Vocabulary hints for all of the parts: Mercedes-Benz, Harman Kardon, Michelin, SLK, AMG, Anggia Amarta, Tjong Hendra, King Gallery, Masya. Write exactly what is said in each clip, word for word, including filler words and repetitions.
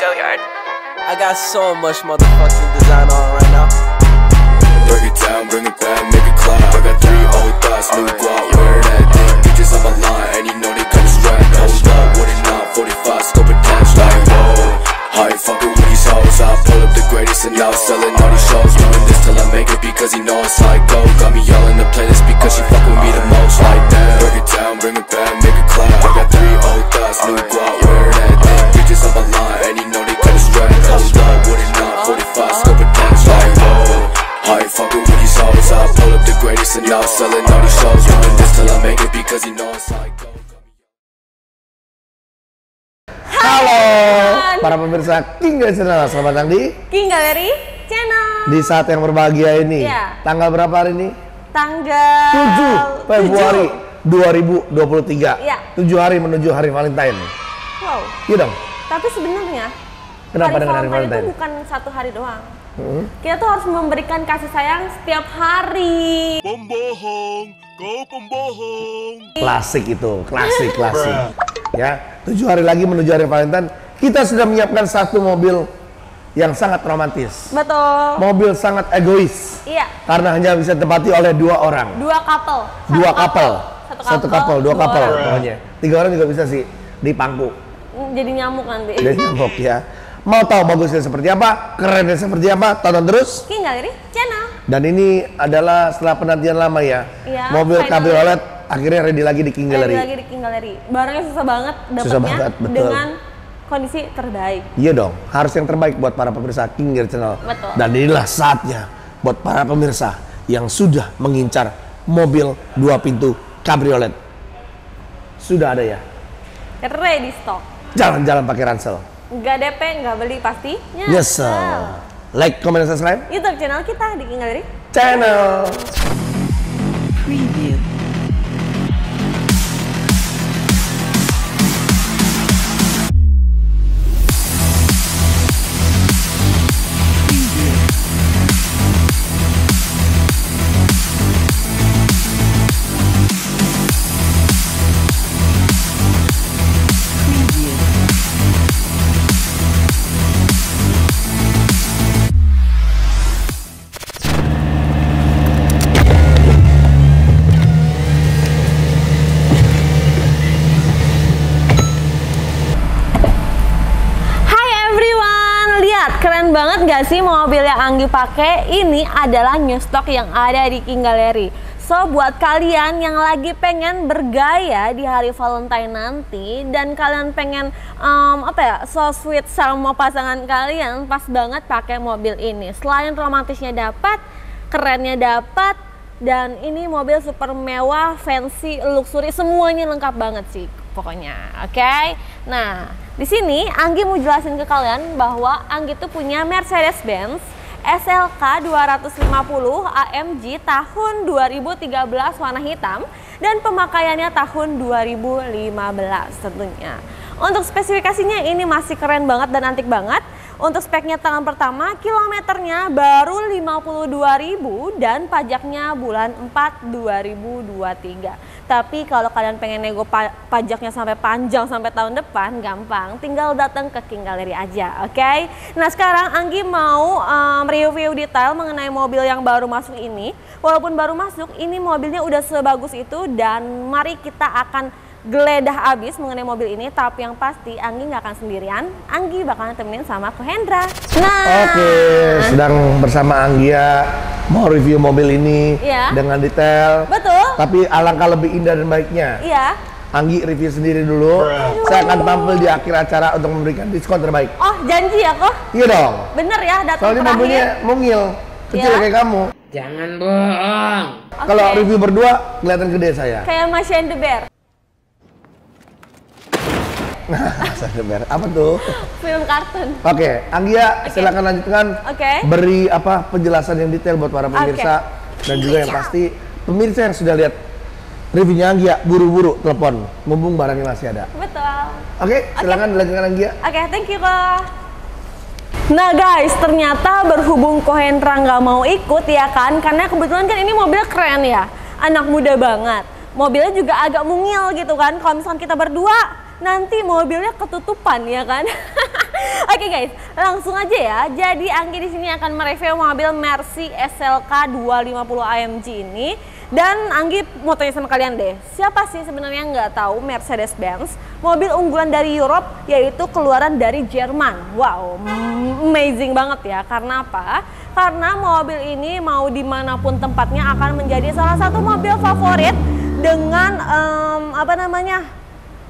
go yard. I got so much motherfucking design on right now. Break it down, bring it back, make it clap. I got three old thoughts, new guap, wear that thing. Bitches on my line, and you know they come straight. Hold up, forty-five, scope attached, like whoa. I ain't fucking with these hoes. I pull up the greatest, and now selling all these shows. Doing this till I make it because he know I'm psycho. Got me all in the playlist because she fuck with me the most, like that. Break it down, bring it back, make it clap. I got three old thoughts, new guap, wear that thing. Bitches on my line, and you know they come straight. Hold up, forty-five, scope attached, like whoa. I ain't fucking with these hoes. I pull up the greatest and now selling all these shows. Doing this till I make it because you know I'm psycho. Halo para pemirsa King Gallery, selamat datang di King Gallery Channel. Di saat yang berbahagia ini, yeah. Tanggal berapa hari ini? Tanggal tujuh Februari dua ribu dua puluh tiga. Yeah. tujuh hari menuju hari Valentine. Wow. Iya dong. Tapi sebenarnya kenapa hari dengan hari Valentine itu bukan satu hari doang. Hmm? Kita tuh harus memberikan kasih sayang setiap hari. Pembohong, kau pembohong. Klasik itu, klasik, klasik. Ya, tujuh hari lagi menuju hari Valentine. Kita sudah menyiapkan satu mobil yang sangat romantis. Betul. Mobil sangat egois. Iya. Karena hanya bisa ditempati oleh dua orang. Dua couple. Satu dua couple. couple. Satu, satu couple, dua, dua couple. Pokoknya tiga orang juga bisa sih di pangku. Jadi nyamuk nanti. Jadi nyamuk ya. Mau tahu bagusnya seperti apa, kerennya seperti apa, tonton terus King Gallery Channel. Dan ini adalah setelah penantian lama ya, ya mobil kabriolet akhirnya ready lagi di King Gallery. Ready lagi di King Gallery. Barangnya susah banget dapatnya dengan kondisi terbaik. Iya dong, harus yang terbaik buat para pemirsa King Gallery Channel. Betul. Dan inilah saatnya buat para pemirsa yang sudah mengincar mobil dua pintu kabriolet. Sudah ada ya? Ready stock. Jalan-jalan pakai ransel. Nggak D P, nggak beli pastinya. Yes sir. Wow. Like, comment, dan subscribe YouTube channel kita di King Gallery Channel. Preview. Banget gak sih mobil yang Anggi pakai? Ini adalah new stock yang ada di King Gallery. So buat kalian yang lagi pengen bergaya di hari Valentine nanti dan kalian pengen um, apa ya, so sweet sama pasangan kalian, pas banget pakai mobil ini. Selain romantisnya dapat, kerennya dapat, dan ini mobil super mewah, fancy, luxury, semuanya lengkap banget sih pokoknya. Oke. Okay? Nah, di sini Anggi mau jelasin ke kalian bahwa Anggi tuh punya Mercedes-Benz S L K dua ratus lima puluh A M G tahun dua ribu tiga belas warna hitam dan pemakaiannya tahun dua ribu lima belas tentunya. Untuk spesifikasinya ini masih keren banget dan antik banget. Untuk speknya tangan pertama, kilometernya baru lima puluh dua ribu dan pajaknya bulan empat dua ribu dua puluh tiga. Tapi kalau kalian pengen nego pajaknya sampai panjang sampai tahun depan, gampang, tinggal datang ke King Gallery aja, oke? Okay? Nah sekarang Anggi mau um, review detail mengenai mobil yang baru masuk ini. Walaupun baru masuk, ini mobilnya udah sebagus itu dan mari kita akan geledah abis mengenai mobil ini. Tapi yang pasti Anggi nggak akan sendirian, Anggi bakalan temenin sama Tjong Hendra. Nah, oke, okay, sedang bersama Anggia mau review mobil ini ya, dengan detail. Betul. Tapi alangkah lebih indah dan baiknya iya, Anggi review sendiri dulu. Aduh. Saya akan tampil di akhir acara untuk memberikan diskon terbaik. Oh janji ya kok? Iya dong. Bener ya datang terakhir. Soalnya mobilnya mungil, kecil ya, kayak kamu. Jangan bohong. Okay. Kalau review berdua kelihatan gede saya. Kayak Masya and the Bear. Nah, apa tuh? Film kartun. Oke, okay, Anggia okay, silakan lanjutkan. Oke. Okay. Beri apa penjelasan yang detail buat para pemirsa okay, dan juga yang pasti pemirsa yang sudah lihat reviewnya Anggia buru-buru telepon, mumpung barangnya masih ada. Betul. Oke, okay, silakan okay, lanjutkan Anggia. Oke, okay, thank you kok. Nah guys, ternyata berhubung Tjong Hendra nggak mau ikut ya kan, karena kebetulan kan ini mobil keren ya, anak muda banget. Mobilnya juga agak mungil gitu kan, kalau misalkan kita berdua nanti mobilnya ketutupan ya kan. Oke guys, langsung aja ya. Jadi Anggia di sini akan mereview mobil Mercy S L K dua lima nol A M G ini. Dan Anggia mau tanya sama kalian deh, siapa sih sebenarnya nggak tahu Mercedes-Benz, mobil unggulan dari Europe, yaitu keluaran dari Jerman. Wow, amazing banget ya. Karena apa? Karena mobil ini mau dimanapun tempatnya akan menjadi salah satu mobil favorit dengan um, apa namanya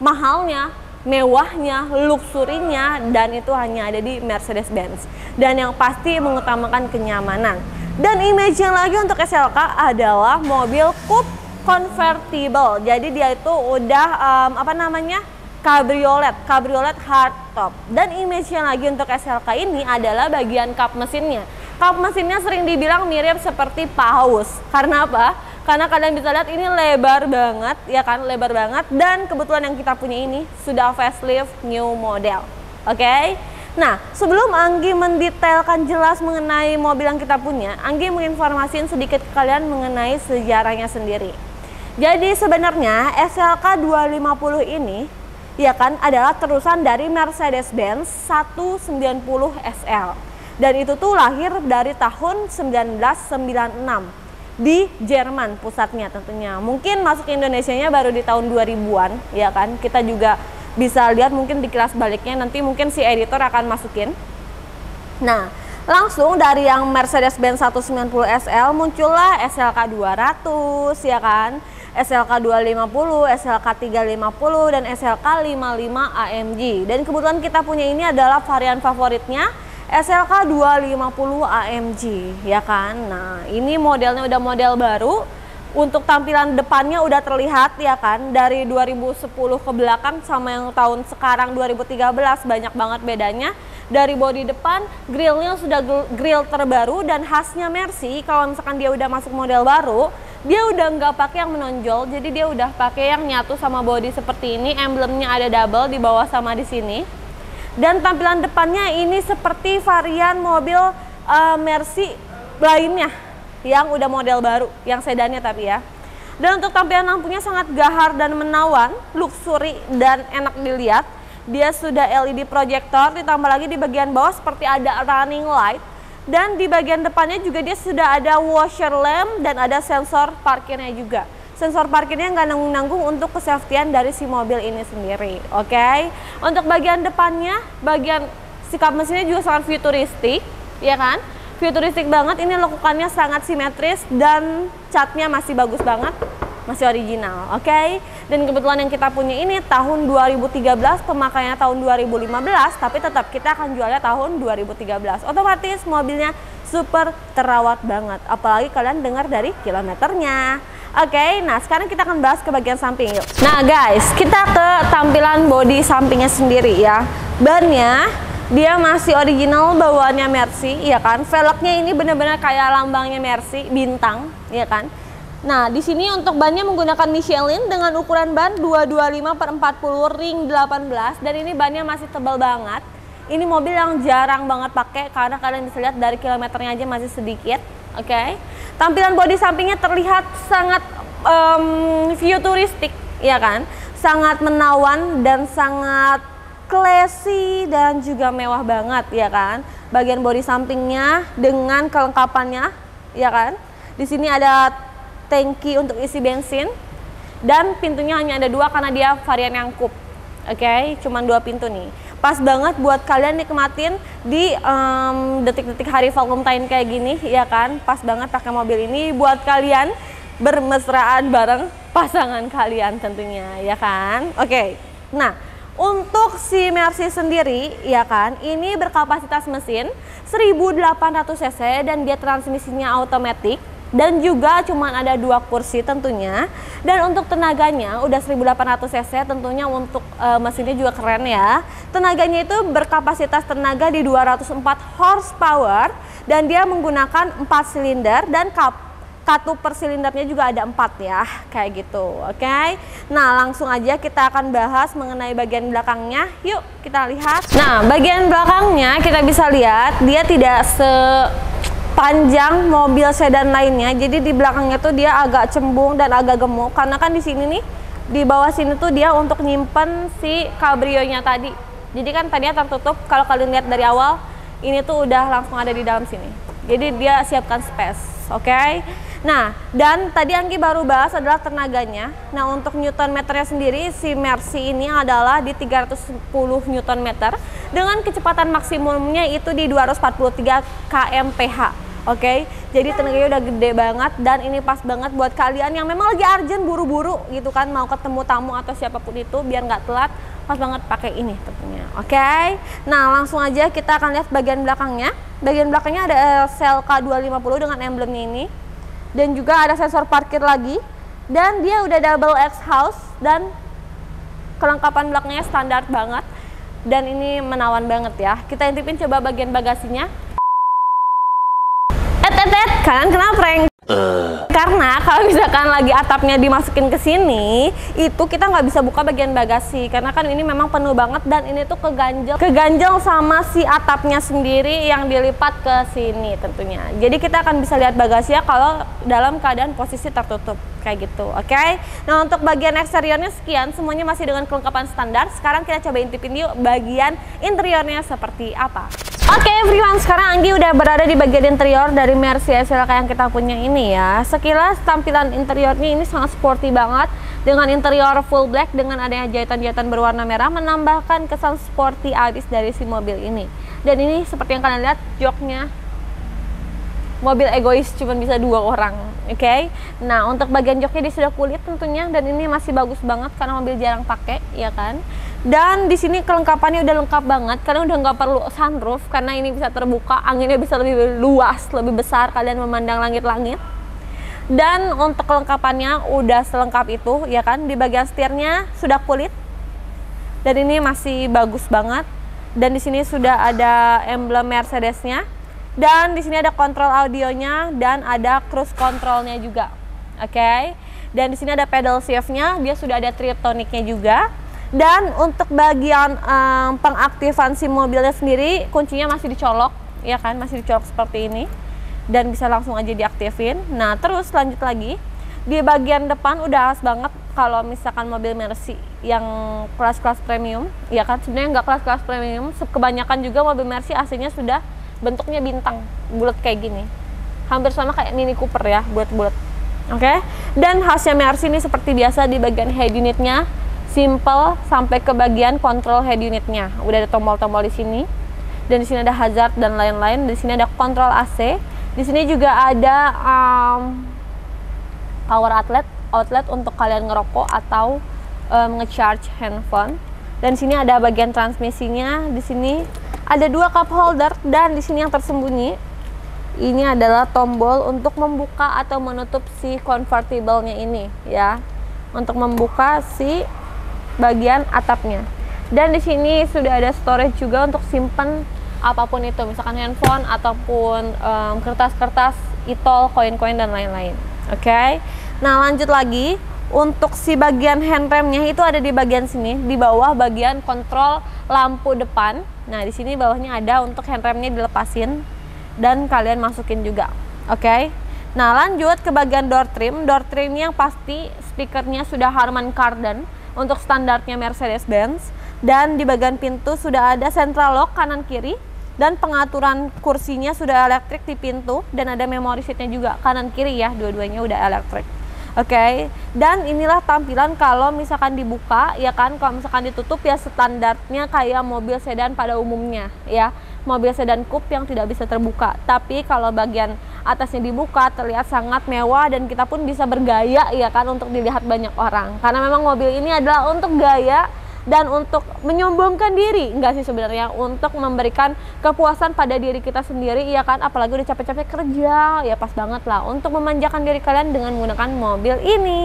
mahalnya, mewahnya, luksurinya, dan itu hanya ada di Mercedes-Benz. Dan yang pasti mengutamakan kenyamanan. Dan image yang lagi untuk S L K adalah mobil coupe convertible. Jadi dia itu udah um, apa namanya cabriolet, cabriolet hardtop. Dan image yang lagi untuk S L K ini adalah bagian kap mesinnya. Kap mesinnya sering dibilang mirip seperti paus. Karena apa? Karena kalian bisa lihat ini lebar banget, ya kan, lebar banget. Dan kebetulan yang kita punya ini sudah facelift new model, oke? Okay? Nah, sebelum Anggia mendetailkan jelas mengenai mobil yang kita punya, Anggia menginformasiin sedikit ke kalian mengenai sejarahnya sendiri. Jadi sebenarnya S L K dua lima nol ini, ya kan, adalah terusan dari Mercedes-Benz seratus sembilan puluh S L. Dan itu tuh lahir dari tahun seribu sembilan ratus sembilan puluh enam. Di Jerman pusatnya tentunya. Mungkin masuk ke Indonesianya baru di tahun dua ribuan, ya kan. Kita juga bisa lihat mungkin di kilas baliknya nanti mungkin si editor akan masukin. Nah, langsung dari yang Mercedes-Benz seratus sembilan puluh S L muncullah S L K dua ratus, ya kan, S L K dua lima nol, S L K tiga lima nol, dan S L K lima lima A M G. Dan kebetulan kita punya ini adalah varian favoritnya S L K dua lima nol A M G, ya kan. Nah, ini modelnya udah model baru. Untuk tampilan depannya udah terlihat, ya kan, dari dua ribu sepuluh ke belakang sama yang tahun sekarang dua ribu tiga belas, banyak banget bedanya. Dari bodi depan, grillnya sudah grill terbaru. Dan khasnya Mercy, kalau misalkan dia udah masuk model baru, dia udah nggak pakai yang menonjol, jadi dia udah pakai yang nyatu sama bodi seperti ini. Emblemnya ada double di bawah sama di sini. Dan tampilan depannya ini seperti varian mobil uh, Mercy lainnya yang udah model baru, yang sedannya tapi ya. Dan untuk tampilan lampunya sangat gahar dan menawan, luxury dan enak dilihat. Dia sudah L E D proyektor, ditambah lagi di bagian bawah seperti ada running light. Dan di bagian depannya juga dia sudah ada washer lamp dan ada sensor parkirnya juga. Sensor parkirnya nggak nanggung-nanggung untuk kesafetian dari si mobil ini sendiri, oke? Okay? Untuk bagian depannya, bagian sikap mesinnya juga sangat futuristik, ya kan? Futuristik banget, ini lekukannya sangat simetris dan catnya masih bagus banget, masih original, oke? Okay? Dan kebetulan yang kita punya ini tahun dua ribu tiga belas, pemakaiannya tahun dua ribu lima belas, tapi tetap kita akan jualnya tahun dua ribu tiga belas. Otomatis mobilnya super terawat banget, apalagi kalian dengar dari kilometernya. Oke, okay, nah sekarang kita akan bahas ke bagian samping yuk. Nah guys, kita ke tampilan bodi sampingnya sendiri ya. Bannya dia masih original bawaannya Mercy, ya kan. Velgnya ini benar-benar kayak lambangnya Mercy, bintang, ya kan. Nah, di sini untuk bannya menggunakan Michelin dengan ukuran ban dua dua lima per empat puluh ring delapan belas. Dan ini bannya masih tebal banget. Ini mobil yang jarang banget pakai karena kalian bisa lihat dari kilometernya aja masih sedikit. Oke, okay. Tampilan bodi sampingnya terlihat sangat um, futuristik, ya kan? Sangat menawan dan sangat classy dan juga mewah banget, ya kan? Bagian bodi sampingnya dengan kelengkapannya, ya kan? Di sini ada tangki untuk isi bensin dan pintunya hanya ada dua karena dia varian yang coupe. Oke, okay? Cuman dua pintu nih. Pas banget buat kalian nikmatin di detik-detik um, hari Valentine kayak gini, ya kan. Pas banget pakai mobil ini buat kalian bermesraan bareng pasangan kalian tentunya, ya kan. Oke, okay. Nah untuk si Mercy sendiri, ya kan, ini berkapasitas mesin seribu delapan ratus cc dan dia transmisinya otomatis. Dan juga cuman ada dua kursi tentunya. Dan untuk tenaganya udah seribu delapan ratus cc, tentunya untuk e, mesinnya juga keren ya. Tenaganya itu berkapasitas tenaga di dua ratus empat horsepower. Dan dia menggunakan empat silinder dan kap, katup per silindernya juga ada empat ya. Kayak gitu, oke okay? Nah langsung aja kita akan bahas mengenai bagian belakangnya. Yuk kita lihat. Nah bagian belakangnya kita bisa lihat dia tidak se... panjang mobil sedan lainnya, jadi di belakangnya tuh dia agak cembung dan agak gemuk karena kan di sini nih di bawah sini tuh dia untuk nyimpen si cabrionya tadi. Jadi kan tadinya tertutup, kalau kalian lihat dari awal, ini tuh udah langsung ada di dalam sini. Jadi dia siapkan space, oke? Okay? Nah, dan tadi Anggi baru bahas adalah tenaganya. Nah, untuk Newton meternya sendiri, si Mercy ini adalah di tiga ratus sepuluh Newton meter dengan kecepatan maksimumnya itu di dua ratus empat puluh tiga kilometer per jam. Oke, okay? Jadi tenaganya udah gede banget dan ini pas banget buat kalian yang memang lagi urgent, buru-buru gitu kan, mau ketemu tamu atau siapapun itu biar nggak telat, pas banget pakai ini tentunya. Oke, okay? Nah langsung aja kita akan lihat bagian belakangnya. Bagian belakangnya ada S L K dua lima nol dengan emblemnya ini. Dan juga ada sensor parkir lagi, dan dia udah double X house dan kelengkapan belakangnya standar banget, dan ini menawan banget ya. Kita intipin coba bagian bagasinya. Et et et, kalian kena prank. Uh. Karena kalau misalkan lagi atapnya dimasukin ke sini, itu kita nggak bisa buka bagian bagasi karena kan ini memang penuh banget dan ini tuh keganjel, keganjel sama si atapnya sendiri yang dilipat ke sini tentunya. Jadi kita akan bisa lihat bagasinya kalau dalam keadaan posisi tertutup kayak gitu, oke? Okay? Nah untuk bagian eksteriornya sekian, semuanya masih dengan kelengkapan standar. Sekarang kita coba intipin yuk bagian interiornya seperti apa. Oke okay, everyone, sekarang Anggi udah berada di bagian interior dari Mercy S L K yang kita punya ini ya. Sekilas tampilan interiornya ini sangat sporty banget dengan interior full black dengan adanya jahitan-jahitan berwarna merah menambahkan kesan sporty abis dari si mobil ini. Dan ini seperti yang kalian lihat joknya mobil egois cuma bisa dua orang, oke? Okay? Nah untuk bagian joknya dia sudah kulit tentunya dan ini masih bagus banget karena mobil jarang pakai, ya kan? Dan di sini kelengkapannya udah lengkap banget karena udah nggak perlu sunroof karena ini bisa terbuka, anginnya bisa lebih luas, lebih besar, kalian memandang langit-langit. Dan untuk kelengkapannya udah selengkap itu ya kan. Di bagian setirnya sudah kulit dan ini masih bagus banget, dan di sini sudah ada emblem Mercedesnya, dan di sini ada kontrol audionya dan ada cruise controlnya juga, oke okay? Dan di sini ada pedal shiftnya, dia sudah ada trip tonicnya juga. Dan untuk bagian um, pengaktifan si mobilnya sendiri, kuncinya masih dicolok, ya kan, masih dicolok seperti ini. Dan bisa langsung aja diaktifin. Nah, terus lanjut lagi. Di bagian depan udah khas banget kalau misalkan mobil Mercy yang kelas-kelas premium, ya kan, sebenarnya nggak kelas-kelas premium, kebanyakan juga mobil Mercy aslinya sudah bentuknya bintang, bulat kayak gini. Hampir sama kayak Mini Cooper ya, bulat-bulat. Oke, okay? Dan khasnya Mercy ini seperti biasa di bagian head unitnya, simple sampai ke bagian kontrol head unitnya. Udah ada tombol-tombol di sini. Dan di sini ada hazard dan lain-lain. Di sini ada kontrol A C. Di sini juga ada um, power outlet, outlet untuk kalian ngerokok atau um, ngecharge handphone. Dan di sini ada bagian transmisinya. Di sini ada dua cup holder dan di sini yang tersembunyi ini adalah tombol untuk membuka atau menutup si convertible-nya ini ya. Untuk membuka si bagian atapnya. Dan di sini sudah ada storage juga untuk simpen apapun itu, misalkan handphone ataupun kertas-kertas, um, e-tol, koin-koin dan lain-lain. Oke. Okay? Nah, lanjut lagi untuk si bagian handremnya itu ada di bagian sini, di bawah bagian kontrol lampu depan. Nah, di sini bawahnya ada untuk handremnya dilepasin dan kalian masukin juga. Oke. Okay? Nah, lanjut ke bagian door trim. Door trimnya yang pasti speakernya sudah Harman Kardon untuk standarnya Mercedes-Benz, dan di bagian pintu sudah ada central lock kanan kiri, dan pengaturan kursinya sudah elektrik di pintu, dan ada memory seatnya juga kanan kiri ya, dua-duanya udah elektrik. Oke, okay. Dan inilah tampilan kalau misalkan dibuka ya kan, kalau misalkan ditutup ya standarnya kayak mobil sedan pada umumnya ya, mobil sedan coupe yang tidak bisa terbuka. Tapi kalau bagian atasnya dibuka terlihat sangat mewah dan kita pun bisa bergaya ya kan, untuk dilihat banyak orang. Karena memang mobil ini adalah untuk gaya dan untuk menyombongkan diri, enggak sih sebenarnya, untuk memberikan kepuasan pada diri kita sendiri ya kan, apalagi udah capek-capek kerja ya, pas banget lah untuk memanjakan diri kalian dengan menggunakan mobil ini.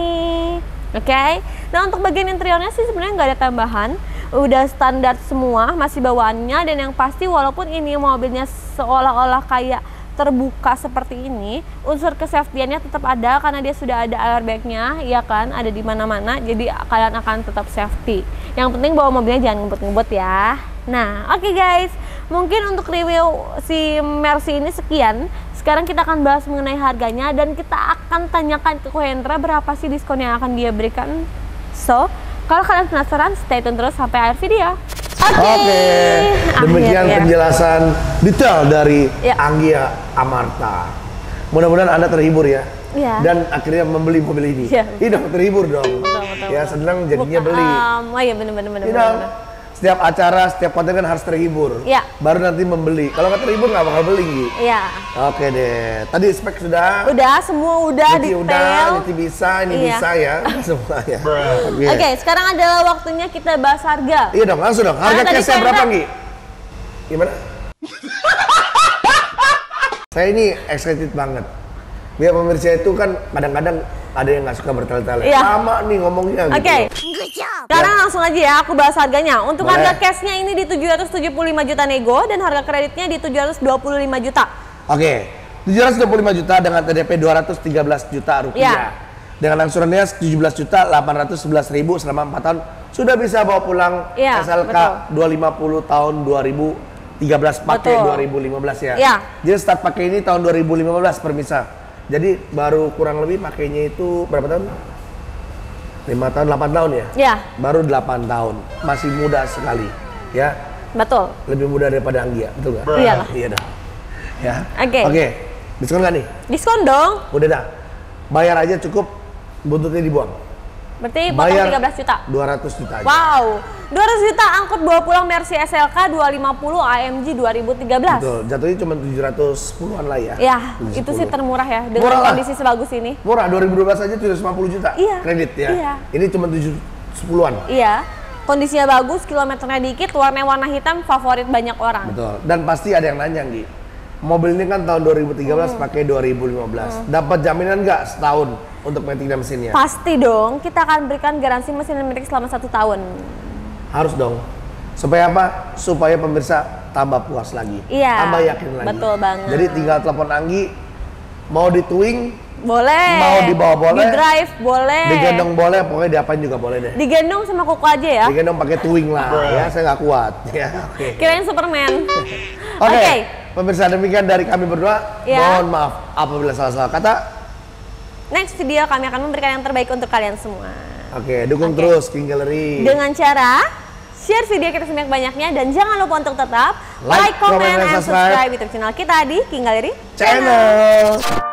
Oke okay? Nah untuk bagian interiornya sih sebenarnya nggak ada tambahan, udah standar semua, masih bawaannya. Dan yang pasti walaupun ini mobilnya seolah-olah kayak terbuka seperti ini, unsur kesafety-nya tetap ada karena dia sudah ada airbag-nya ya kan, ada di mana-mana, jadi kalian akan tetap safety. Yang penting bawa mobilnya jangan ngebut-ngebut ya. Nah oke okay guys, mungkin untuk review si Mercy ini sekian. Sekarang kita akan bahas mengenai harganya dan kita akan tanyakan ke Hendra berapa sih diskon yang akan dia berikan So, kalau kalian penasaran, stay tune terus sampai akhir video. Oke, okay. okay. Demikian akhirnya penjelasan detail dari ya. Anggia Amarta. Mudah-mudahan Anda terhibur ya. Ya. Dan akhirnya membeli mobil ini. Ya. Ini dong, terhibur dong. Betul, betul, ya senang jadinya Buka, beli. Um, oh iya benar-benar benar. Setiap acara, setiap konten kan harus terhibur. Ya. Baru nanti membeli. Kalau nggak terhibur nggak bakal beli. Iya. Oke deh. Tadi spek sudah. Udah, semua udah detail. Udah, nanti bisa, ini iya. bisa ya, semua ya. Oke. Okay. Okay, sekarang adalah waktunya kita bahas harga. Iya dong, langsung dong. Harga cashnya berapa Nggi? Gimana? Saya ini excited banget. Biar pemirsa itu kan kadang-kadang ada yang nggak suka bertele-tele. Iya. Lama nih ngomongnya. Oke. Okay. Gitu. Sekarang ya. langsung aja ya aku bahas harganya. Untuk Boleh. harga cashnya ini di tujuh ratus tujuh puluh lima juta nego dan harga kreditnya di tujuh ratus dua puluh lima juta. Oke. Okay. tujuh ratus dua puluh lima juta dengan T D P dua ratus tiga belas juta rupiah. Ya. Dengan angsurannya tujuh belas juta delapan ratus sebelas ribu selama empat tahun sudah bisa bawa pulang ya, S L K betul. dua ratus lima puluh tahun dua ribu tiga belas pakai dua ribu lima belas ya. ya. Jadi start pakai ini tahun dua ribu lima belas permisa. Jadi baru kurang lebih pakainya itu berapa tahun? lima tahun, delapan tahun ya? Iya. Baru delapan tahun. Masih muda sekali, ya? Betul. Lebih muda daripada Anggia, betul nggak? Iya lah. Iya dah. Ya. Oke. Okay. Oke. Okay. Diskon nggak nih? Diskon dong. Udah dah. Bayar aja cukup, buntutnya dibuang. Berarti bayar tiga belas juta? dua ratus juta aja. Wow. dua ratus juta angkut bawa pulang Mercedes S L K dua ratus lima puluh A M G dua ribu tiga belas. Betul, jatuhnya cuma tujuh ratus sepuluhan lah ya. Ya, tujuh ratus sepuluh. Itu sih termurah ya dengan murah kondisi lah. Sebagus ini. Murah, dua ribu dua belas aja tujuh ratus lima puluh juta iya. kredit ya. Iya. Ini cuma tujuh ratus sepuluhan. Iya. Kondisinya bagus, kilometernya dikit, warnanya warna hitam favorit banyak orang. Betul. Dan pasti ada yang nanya, Nggi. Mobil ini kan tahun dua ribu tiga belas hmm. pakai dua ribu lima belas. Hmm. Dapat jaminan nggak setahun untuk metik dan mesinnya? Pasti dong, kita akan berikan garansi mesin dan metik selama satu tahun. Harus dong, supaya apa? Supaya pemirsa tambah puas lagi, iya, tambah yakin lagi. Betul banget. Jadi tinggal telepon Anggi, mau di towing boleh, mau dibawa boleh, di drive boleh, digendong boleh, pokoknya diapain juga boleh deh. Digendong sama koko aja ya. Digendong pakai towing lah, ya saya nggak kuat. Ya, okay. Kirain Superman. Oke, okay. okay. Pemirsa demikian dari kami berdua. Yeah. Mohon maaf apabila salah-salah kata. Next video kami akan memberikan yang terbaik untuk kalian semua. Oke, dukung Oke. terus King Gallery dengan cara share video kita sebanyak-banyaknya dan jangan lupa untuk tetap like, like comment, and subscribe YouTube channel kita di King Gallery Channel. channel.